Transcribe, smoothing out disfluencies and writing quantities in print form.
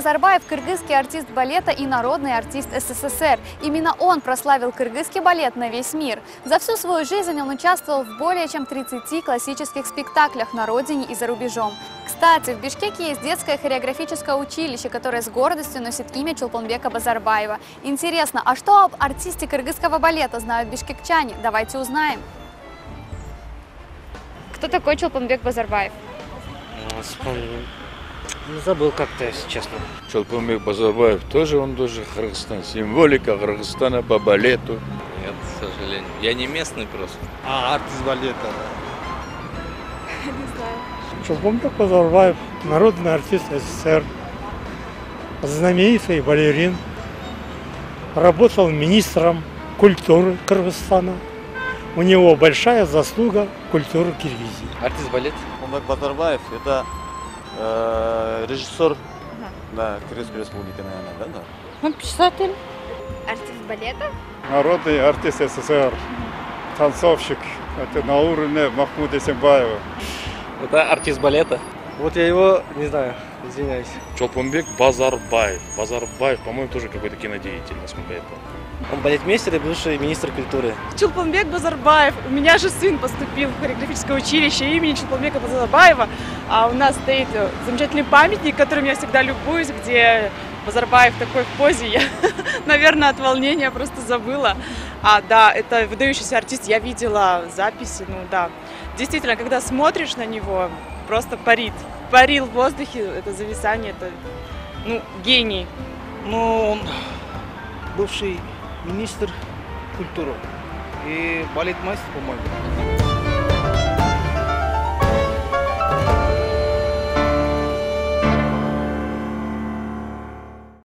Базарбаев – кыргызский артист балета и народный артист СССР. Именно он прославил кыргызский балет на весь мир. За всю свою жизнь он участвовал в более чем 30 классических спектаклях на родине и за рубежом. Кстати, в Бишкеке есть детское хореографическое училище, которое с гордостью носит имя Чолпонбека Базарбаева. Интересно, а что об артисте кыргызского балета знают бишкекчане? Давайте узнаем. Кто такой Чолпонбек Базарбаев? Забыл как-то, если честно. Чолпонбек Базарбаев тоже Кыргызстан. Символика Кыргызстана по балету. Нет, к сожалению. Я не местный просто. А, артист балета, да. Не знаю. Чолпонбек Базарбаев, народный артист СССР, знаменитый балерин, работал министром культуры Кыргызстана. У него большая заслуга культуры Киргизии. Артист балет. Чолпонбек Базарбаев – это режиссер, да, Кыргызской республики, наверное, да? Он писатель. Артист балета. Народный артист СССР. Танцовщик. Это на уровне Махмуда Сембаева. Это артист балета. Вот я его не знаю, извиняюсь. Чолпонбек Базарбаев. Базарбаев, по-моему, тоже какой-то кинодеятель, насколько я помню. Он балетмейстер и бывший министр культуры. Чолпонбек Базарбаев. У меня же сын поступил в хореографическое училище имени Чолпонбека Базарбаева. А у нас стоит замечательный памятник, которым я всегда любуюсь, где Базарбаев такой в позе. Я, наверное, от волнения просто забыла. А, да, это выдающийся артист. Я видела записи, ну да. Действительно, когда смотришь на него, просто парит. Парил в воздухе, это зависание, это, ну, гений. Ну, он бывший министр культуры и балетмастер, по-моему.